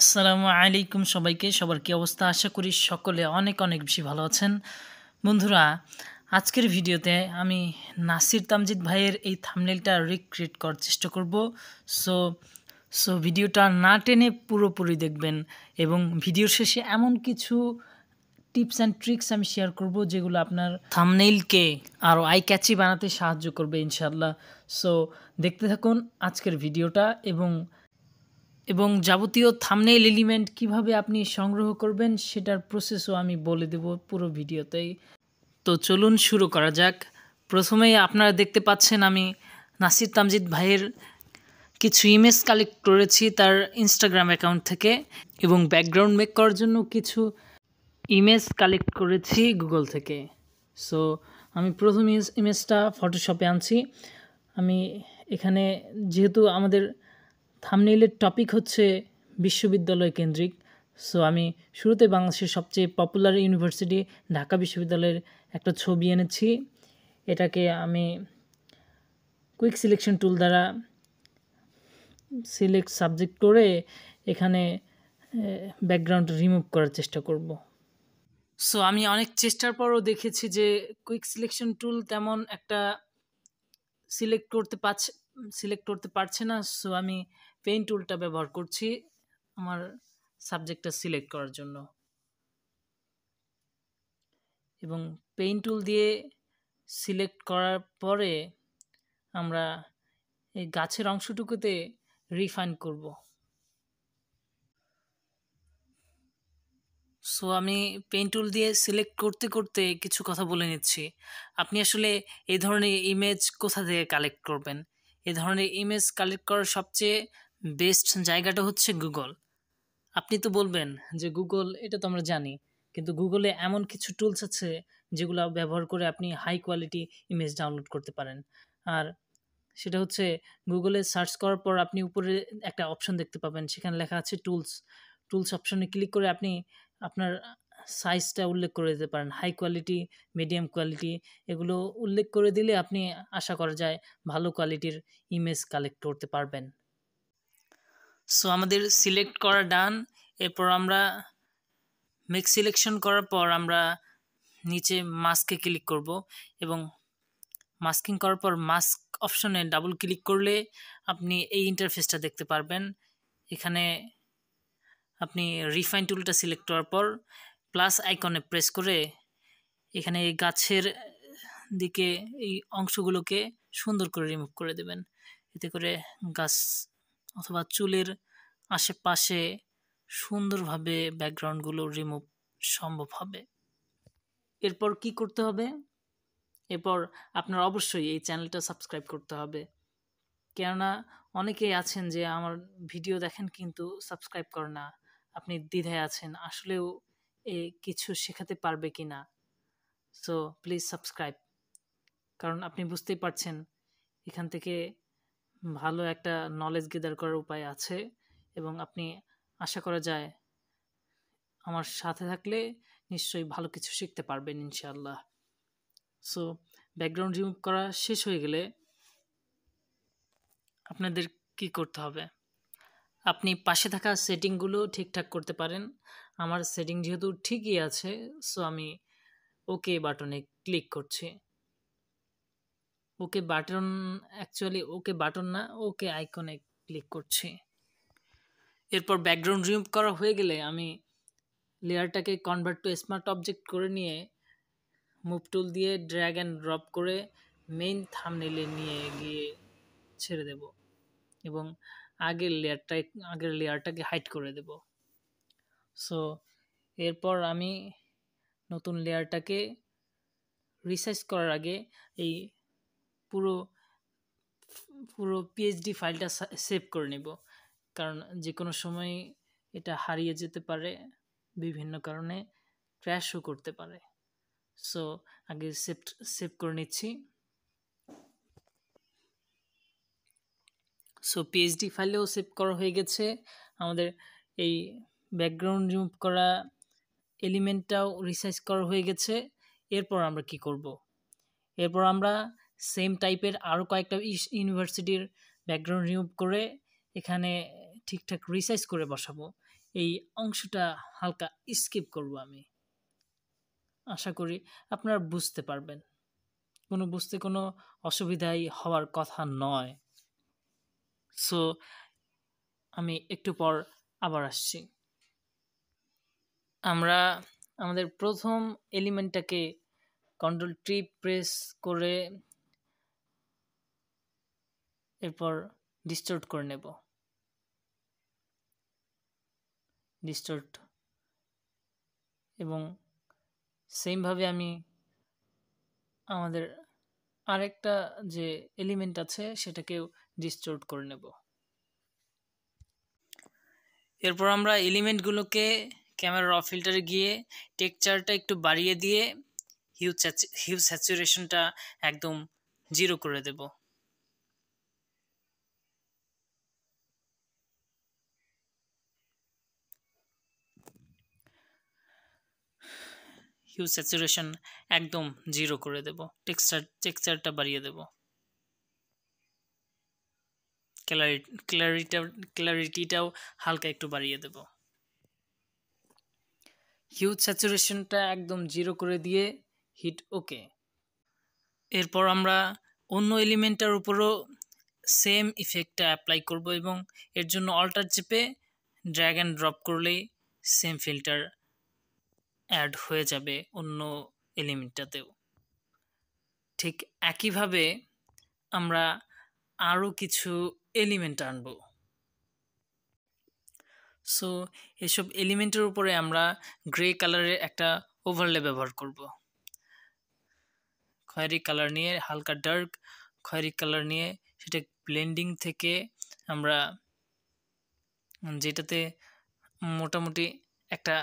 আসসালামু আলাইকুম সবাইকে, সবার কি অবস্থা? আশা করি সকলে অনেক অনেক বেশি ভালো আছেন। বন্ধুরা, আজকের ভিডিওতে আমি নাসির তামজিদ ভাইয়ের এই থাম্বনেলটা রিক্রিয়েট করার চেষ্টা করব। সো ভিডিওটা না টেনে পুরোপুরি দেখবেন এবং ভিডিওর শেষে এমন কিছু টিপস অ্যান্ড ট্রিক্স আমি শেয়ার করব যেগুলো আপনার থাম্বনেইলকে আরও আই ক্যাচি বানাতে সাহায্য করবে ইনশাআল্লাহ। সো দেখতে থাকুন আজকের ভিডিওটা এবং যাবতীয় থাম্বনেইল এলিমেন্ট কিভাবে আপনি সংগ্রহ করবেন সেটার প্রসেসও আমি বলে দেব পুরো ভিডিওতেই। তো চলুন শুরু করা যাক। প্রথমেই আপনারা দেখতে পাচ্ছেন আমি নাসির তামজিদ ভাইয়ের কিছু ইমেজ কালেক্ট করেছি তার ইনস্টাগ্রাম অ্যাকাউন্ট থেকে, এবং ব্যাকগ্রাউন্ড মেক করার জন্য কিছু ইমেজ কালেক্ট করেছি গুগল থেকে। সো আমি প্রথম ইমেজটা ফটোশপে আনছি। আমি এখানে, যেহেতু আমাদের থাম্বনেইলের টপিক হচ্ছে বিশ্ববিদ্যালয় কেন্দ্রিক, সো আমি শুরুতে বাংলাদেশের সবচেয়ে পপুলার ইউনিভার্সিটি ঢাকা বিশ্ববিদ্যালয়ের একটা ছবি এনেছি। এটাকে আমি কুইক সিলেকশন টুল দ্বারা সিলেক্ট সাবজেক্ট করে এখানে ব্যাকগ্রাউন্ড রিমুভ করার চেষ্টা করব। সো আমি অনেক চেষ্টার পরও দেখেছি যে কুইক সিলেকশন টুল তেমন একটা সিলেক্ট করতে পারছে না। সো আমি পেন টুলটা ব্যবহার করছি আমার সাবজেক্টটা সিলেক্ট করার জন্য, এবং পেন টুল দিয়ে সিলেক্ট করার পরে আমরা এই গাছের অংশটুকুতে রিফাইন করব। সো আমি পেন টুল দিয়ে সিলেক্ট করতে করতে কিছু কথা বলে নিচ্ছি। আপনি আসলে এই ধরনের ইমেজ কোথা থেকে কালেক্ট করবেন? এই ধরনের ইমেজ কালেক্ট করার সবচেয়ে বেস্ট জায়গাটা হচ্ছে গুগল। আপনি তো বলবেন যে গুগল, এটা তো আমরা জানি, কিন্তু গুগলে এমন কিছু টুলস আছে যেগুলো ব্যবহার করে আপনি হাই কোয়ালিটি ইমেজ ডাউনলোড করতে পারেন। আর সেটা হচ্ছে, গুগলে সার্চ করার পর আপনি উপরে একটা অপশন দেখতে পাবেন, সেখানে লেখা আছে টুলস অপশনে ক্লিক করে আপনি আপনার সাইজটা উল্লেখ করে দিতে পারেন, হাই কোয়ালিটি, মিডিয়াম কোয়ালিটি, এগুলো উল্লেখ করে দিলে আপনি আশা করা যায় ভালো কোয়ালিটির ইমেজ কালেক্ট করতে পারবেন। সো আমাদের সিলেক্ট করা ডান। এরপর আমরা মেক সিলেকশন করার পর আমরা নিচে মাস্কে ক্লিক করব, এবং মাস্কিং করার পর মাস্ক অপশনে ডাবল ক্লিক করলে আপনি এই ইন্টারফেসটা দেখতে পারবেন। এখানে আপনি রিফাইন টুলটা সিলেক্ট করার পর প্লাস আইকনে প্রেস করে এখানে এই গাছের দিকে এই অংশগুলোকে সুন্দর করে রিমুভ করে দেবেন। এতে করে গাছ অথবা চুলের আশেপাশে সুন্দরভাবে ব্যাকগ্রাউন্ডগুলো রিমুভ সম্ভব হবে। এরপর কি করতে হবে? এরপর আপনার অবশ্যই এই চ্যানেলটা সাবস্ক্রাইব করতে হবে, কেননা অনেকেই আছেন যে আমার ভিডিও দেখেন কিন্তু সাবস্ক্রাইব করে না। আপনি দ্বিধায় আছেন আসলেও এ কিছু শেখাতে পারবে কি না। সো প্লিজ সাবস্ক্রাইব, কারণ আপনি বুঝতেই পারছেন এখান থেকে ভালো একটা নলেজ গেদার করার উপায় আছে, এবং আপনি আশা করা যায় আমার সাথে থাকলে নিশ্চয়ই ভালো কিছু শিখতে পারবেন ইনশাআল্লাহ। সো ব্যাকগ্রাউন্ড রিমুভ করা শেষ হয়ে গেলে আপনাদের কি করতে হবে? আপনি পাশে থাকা সেটিংগুলো ঠিকঠাক করতে পারেন। আমার সেটিং যেহেতু ঠিকই আছে, সো আমি ওকে বাটনে ক্লিক করছি। Okay button, actually okay button না, ওকে আইকনে ক্লিক করছি। এরপর ব্যাকগ্রাউন্ড রিমুভ করা হয়ে গেলে আমি লেয়ারটাকে কনভার্ট টু স্মার্ট অবজেক্ট করে নিয়ে মুভ টুল দিয়ে ড্র্যাগ অ্যান্ড ড্রপ করে মেইন থাম্বনেইলে নিয়ে গিয়ে ছেড়ে দেব, এবং আগের লেয়ারটাকে হাইড করে দেব। সো এরপর আমি নতুন লেয়ারটাকে রিসাইজ করার আগে এই পুরো পিএইচডি ফাইলটা সেভ করে নেব, কারণ যে কোনো সময় এটা হারিয়ে যেতে পারে, বিভিন্ন কারণে ক্র্যাশও করতে পারে। সো আগে সেভ করে নিচ্ছি। সো পিএইচডি ফাইলেও সেভ করা হয়ে গেছে। আমাদের এই ব্যাকগ্রাউন্ড রিমুভ করা এলিমেন্টটাও রিসাইজ করা হয়ে গেছে। এরপর আমরা কি করব? এরপর আমরা সেম টাইপের আরও কয়েকটা ইউনিভার্সিটির ব্যাকগ্রাউন্ড রিমুভ করে এখানে ঠিকঠাক রিসাইজ করে বসাবো। এই অংশটা হালকা স্কিপ করব আমি। আশা করি আপনারা বুঝতে পারবেন, কোনো বুঝতে কোনো অসুবিধাই হওয়ার কথা নয়। সো আমি একটু পর আবার আসছি। আমরা আমাদের প্রথম এলিমেন্টটাকে কন্ট্রোল টি প্রেস করে এরপর ডিস্টর্ট করে নেব। ডিস্টর্ট, এবং সেমভাবে আমি আমাদের আরেকটা যে এলিমেন্ট আছে সেটাকেও ডিস্টর্ট করে নেব। এরপর আমরা এলিমেন্টগুলোকে ক্যামেরা র ফিল্টারে গিয়ে টেক্সচারটা একটু বাড়িয়ে দিয়ে হিউ স্যাচুরেশনটা একদম 0 করে দেব। হিউ স্যাচুরেশন একদম 0 করে দেব, টেক্সচারটা বাড়িয়ে দেব, ক্ল্যারিটিটাও হালকা একটু বাড়িয়ে দেব। হিউ স্যাচুরেশনটা একদম 0 করে দিয়ে হিট ওকে। এরপর আমরা অন্য এলিমেন্টটার উপরও সেম ইফেক্টটা অ্যাপ্লাই করব, এবং এর জন্য অল্টার চেপে ড্র্যাগ অ্যান্ড ড্রপ করলেই সেম ফিল্টার অ্যাড হয়ে যাবে অন্য এলিমেন্টটাতেও। ঠিক একইভাবে আমরা আরও কিছু এলিমেন্ট আনব। সো এসব এলিমেন্টের উপরে আমরা গ্রে কালারের একটা ওভারলে ব্যবহার করব। খয়েরি কালার নিয়ে হালকা ডার্ক খয়েরি কালার নিয়ে সেটা ব্লেন্ডিং থেকে আমরা যেটাতে মোটামুটি একটা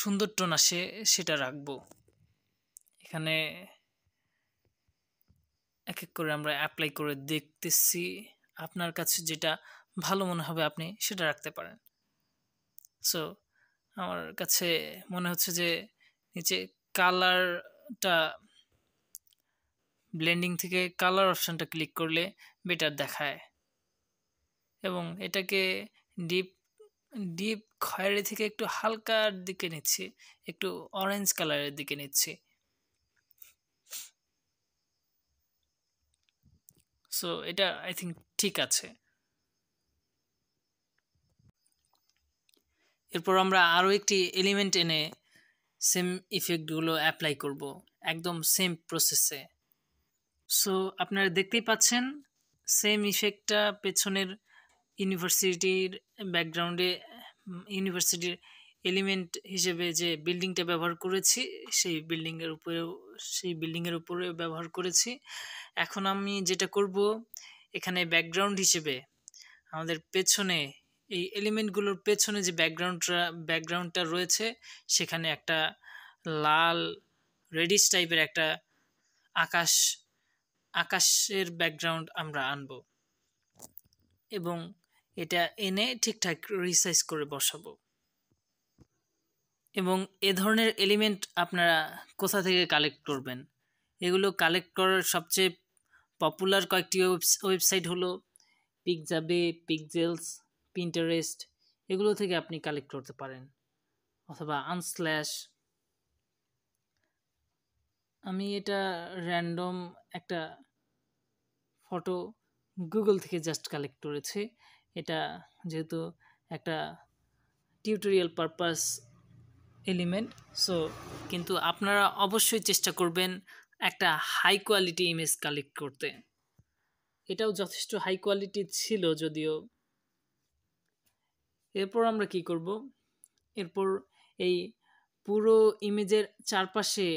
সুন্দর টোন আসে সেটা রাখব। এখানে এক এক করে আমরা অ্যাপ্লাই করে দেখতেছি, আপনার কাছে যেটা ভালো মনে হবে আপনি সেটা রাখতে পারেন। সো আমার কাছে মনে হচ্ছে যে নিচে কালারটা ব্লেন্ডিং থেকে কালার অপশানটা ক্লিক করলে বেটার দেখায়, এবং এটাকে ডিপ খয়েরি থেকে একটু হালকার দিকে নিচ্ছি, একটু অরেঞ্জ কালারের দিকে নিচ্ছি। সো এটা আই থিঙ্ক ঠিক আছে। এরপর আমরা আরও একটি এলিমেন্ট এনে সেম ইফেক্টগুলো অ্যাপ্লাই করব, একদম সেম প্রসেসে। সো আপনারা দেখতেই পাচ্ছেন সেম ইফেক্টটা পেছনের ইউনিভার্সিটির ব্যাকগ্রাউন্ডে ইউনিভার্সিটির এলিমেন্ট হিসেবে যে বিল্ডিংটা ব্যবহার করেছি সেই বিল্ডিংয়ের উপরেও ব্যবহার করেছি। এখন আমি যেটা করব, এখানে ব্যাকগ্রাউন্ড হিসেবে আমাদের পেছনে এই এলিমেন্টগুলোর পেছনে যে ব্যাকগ্রাউন্ডটা রয়েছে সেখানে একটা লাল রেডিশ টাইপের একটা আকাশের ব্যাকগ্রাউন্ড আমরা আনব, এবং এটা এনে ঠিকঠাক রিসাইজ করে বসাবো। এবং এ ধরনের এলিমেন্ট আপনারা কোথা থেকে কালেক্ট করবেন? এগুলো কালেক্ট করার সবচেয়ে পপুলার কয়েকটি ওয়েবসাইট হলো পিক্সাবে, পিক্সেলস, পিন্টারেস্ট, এগুলো থেকে আপনি কালেক্ট করতে পারেন, অথবা আনস্ল্যাশ। আমি এটা র্যান্ডম একটা ফটো গুগল থেকে জাস্ট কালেক্ট করেছি, এটা যেহেতু একটা টিউটোরিয়াল পারপাস এলিমেন্ট। সো কিন্তু আপনারা অবশ্যই চেষ্টা করবেন একটা হাই কোয়ালিটি ইমেজ কালেক্ট করতে। এটাও যথেষ্ট হাই কোয়ালিটি ছিল যদিও। এরপর আমরা কি করব, এরপর এই পুরো ইমেজের চারপাশে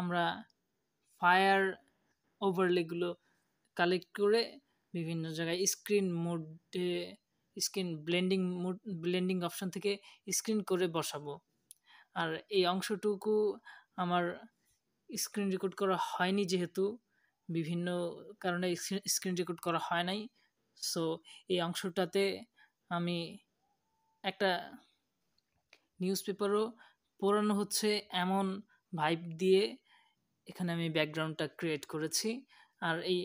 আমরা ফায়ার ওভারলেগুলো কালেক্ট করে বিভিন্ন জায়গায় স্ক্রিন ব্লেন্ডিং অপশান থেকে স্ক্রিন করে বসাবো। আর এই অংশটুকু আমার স্ক্রিন রেকর্ড করা হয়নি, যেহেতু বিভিন্ন কারণে স্ক্রিন রেকর্ড করা হয় নাই। সো এই অংশটাতে আমি একটা নিউজপেপারও পড়ানো হচ্ছে এমন ভাইব দিয়ে এখানে আমি ব্যাকগ্রাউন্ডটা ক্রিয়েট করেছি। আর এই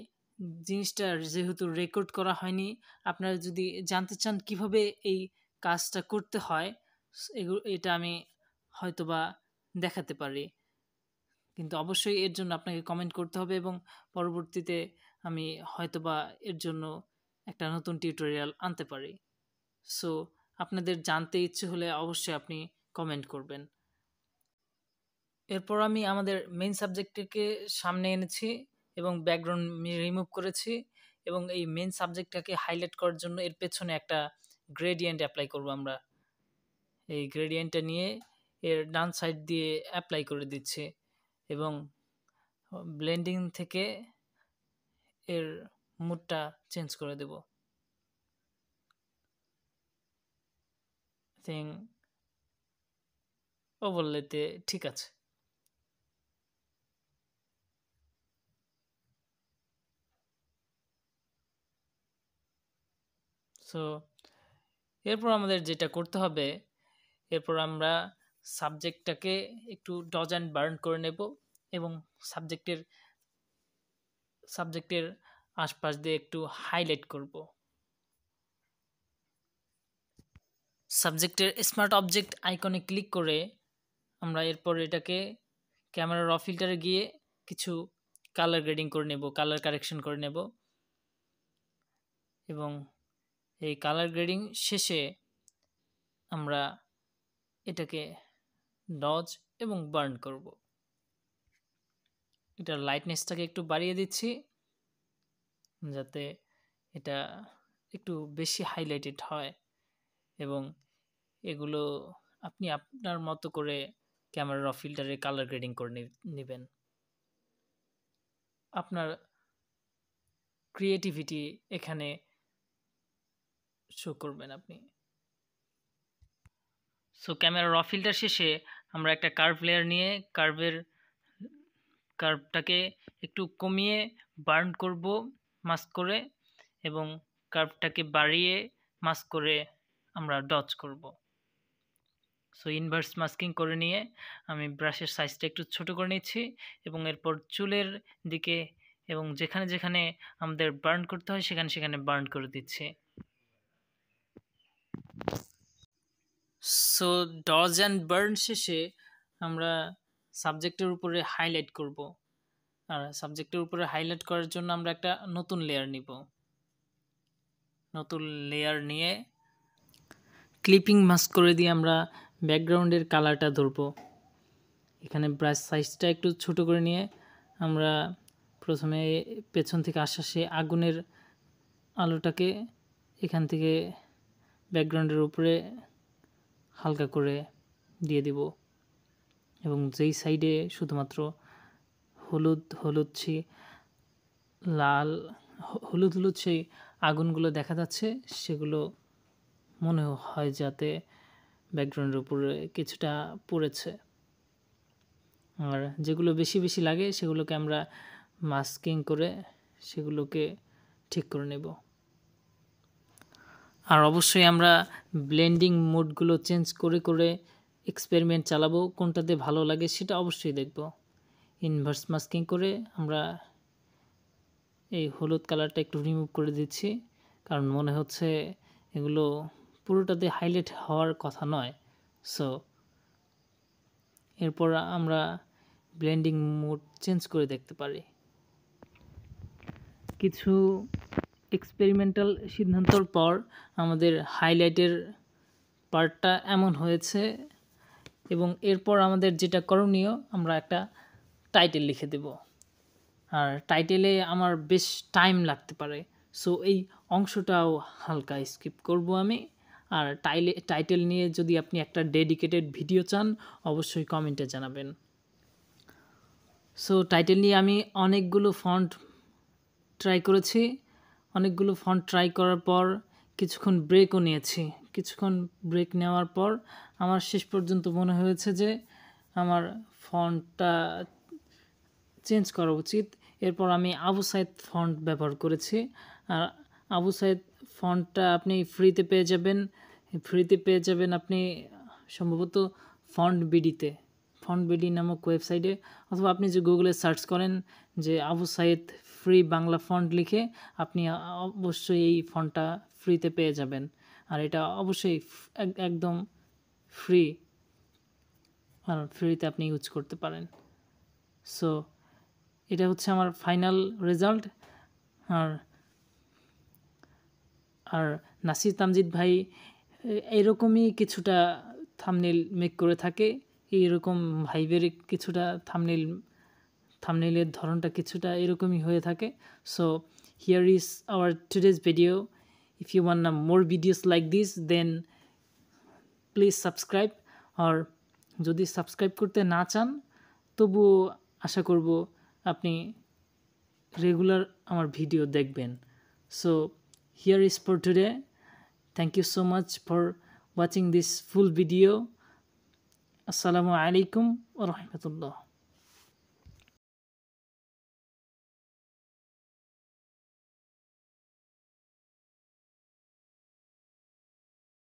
জিনিসটা যেহেতু রেকর্ড করা হয়নি, আপনারা যদি জানতে চান কিভাবে এই কাজটা করতে হয় এটা আমি হয়তোবা দেখাতে পারি কিন্তু অবশ্যই এর জন্য আপনাকে কমেন্ট করতে হবে এবং পরবর্তীতে আমি হয়তোবা এর জন্য একটা নতুন টিউটোরিয়াল আনতে পারি সো আপনাদের জানতে ইচ্ছে হলে অবশ্যই আপনি কমেন্ট করবেন এরপর আমি আমাদের মেইন সাবজেক্টটিকে সামনে এনেছি এবং ব্যাকগ্রাউন্ড রিমুভ করেছি এবং এই মেইন সাবজেক্টটাকে হাইলাইট করার জন্য এর পেছনে একটা গ্রেডিয়েন্ট অ্যাপ্লাই করব আমরা এই গ্রেডিয়েন্টটা নিয়ে এর ডান সাইড দিয়ে অ্যাপ্লাই করে দিচ্ছি এবং ব্লেন্ডিং থেকে এর মুডটা চেঞ্জ করে দেব থিং ওভারলেতে ঠিক আছে সো এরপর আমাদের যেটা করতে হবে এরপর আমরা সাবজেক্টটাকে একটু ডজ এন্ড বার্ন করে নেব এবং সাবজেক্টের আশপাশ দিয়ে একটু হাইলাইট করব সাবজেক্টের স্মার্ট অবজেক্ট আইকনে ক্লিক করে আমরা এরপর এটাকে ক্যামেরা র ফিল্টারে গিয়ে কিছু কালার গ্রেডিং করে নেব কালার কারেকশন করে নেব এবং এই কালার গ্রেডিং শেষে আমরা এটাকে ডজ এবং বার্ন করব এটার লাইটনেসটাকে একটু বাড়িয়ে দিচ্ছি যাতে এটা একটু বেশি হাইলাইটেড হয় এবং এগুলো আপনি আপনার মতো করে ক্যামেরা র ফিল্টারে কালার গ্রেডিং করে নেবেন আপনার ক্রিয়েটিভিটি এখানে শো করবেন আপনি সো ক্যামেরা র ফিল্টার শেষে আমরা একটা কার্ভ লেয়ার নিয়ে কার্ভটাকে একটু কমিয়ে বার্ন করব মাস্ক করে এবং কার্ভটাকে বাড়িয়ে মাস্ক করে আমরা ডজ করব সো ইনভার্স মাস্কিং করে নিয়ে আমি ব্রাশের সাইজটা একটু ছোট করে নিচ্ছি এবং এরপর চুলের দিকে এবং যেখানে যেখানে আমাদের বার্ন করতে হয় সেখানে সেখানে বার্ন করে দিচ্ছি সো ডজ এন্ড বার্ন শেষে আমরা সাবজেক্টের উপরে হাইলাইট করব আর সাবজেক্টের উপরে হাইলাইট করার জন্য আমরা একটা নতুন লেয়ার নিব নতুন লেয়ার নিয়ে ক্লিপিং মাস্ক করে দিয়ে আমরা ব্যাকগ্রাউন্ডের কালারটা ধরব এখানে ব্রাশ সাইজটা একটু ছোট করে নিয়ে আমরা প্রথমে পেছন থেকে আসা সেই আগুনের আলোটাকে এখান থেকে ব্যাকগ্রাউন্ডের উপরে হালকা করে দিয়ে দেব এবং যেই সাইডে শুধুমাত্র হলুদ হলুদ সেই আগুনগুলো দেখা যাচ্ছে সেগুলো মনে হয় যাতে ব্যাকগ্রাউন্ডের উপরে কিছুটা পড়েছে আর যেগুলো বেশি বেশি লাগে সেগুলোকে আমরা মাস্কিং করে সেগুলোকে ঠিক করে নেব আর অবশ্যই আমরা ব্লেন্ডিং মোডগুলো চেঞ্জ করে করে এক্সপেরিমেন্ট চালাবো কোনটাতে ভালো লাগে সেটা অবশ্যই দেখব ইনভার্স মাস্কিং করে আমরা এই হলুদ কালারটা একটু রিমুভ করে দিচ্ছি কারণ মনে হচ্ছে এগুলো পুরোটাতে হাইলাইট হওয়ার কথা নয় সো এরপর আমরা ব্লেন্ডিং মোড চেঞ্জ করে দেখতে পারি কিছু এক্সপেরিমেন্টাল সিদ্ধান্তর পর আমাদের হাইলাইটের পার্টটা এমন হয়েছে এবং এরপর আমাদের যেটা করণীয় আমরা একটা টাইটেল লিখে দেব আর টাইটেলে আমার বেশ টাইম লাগতে পারে সো এই অংশটাও হালকা স্কিপ করব আমি আর টাইটেল নিয়ে যদি আপনি একটা ডেডিকেটেড ভিডিও চান অবশ্যই কমেন্টে জানাবেন সো টাইটেল নিয়ে আমি অনেকগুলো ফন্ট ট্রাই করার পর কিছুক্ষণ ব্রেকও নিয়েছি কিছুক্ষণ ব্রেক নেওয়ার পর আমার শেষ পর্যন্ত মনে হয়েছে যে আমার ফন্টটা চেঞ্জ করা উচিত এরপর আমি আবু সাইদ ফন্ট ব্যবহার করেছি আর আবু সাইদ ফন্টটা আপনি ফ্রিতে পেয়ে যাবেন আপনি সম্ভবত ফন্ট বিডি নামক ওয়েবসাইটে অথবা আপনি যে গুগলে সার্চ করেন যে আবু সাইদ ফ্রি বাংলা ফন্ট লিখে আপনি অবশ্যই এই ফন্টটা ফ্রিতে পেয়ে যাবেন আর এটা অবশ্যই একদম ফ্রি, আর ফ্রিতে আপনি ইউজ করতে পারেন। সো এটা হচ্ছে আমার ফাইনাল রেজাল্ট। আর আর নাসির তামজিদ ভাই এরকমই কিছুটা থাম্বনেল মেক করে থাকে, এরকম ভাইবের কিছুটা থাম্বনেলের ধরনটা কিছুটা এরকমই হয়ে থাকে। So here is our today's video. If you want more videos like this, then please subscribe, or যদি সাবস্ক্রাইব করতে না চান তবুও আশা করব আপনি রেগুলার আমার ভিডিও দেখবেন। So here is for today. Thank you so much for watching this full video. আসসালামু আলাইকুম ওয়া রাহমাতুল্লাহ।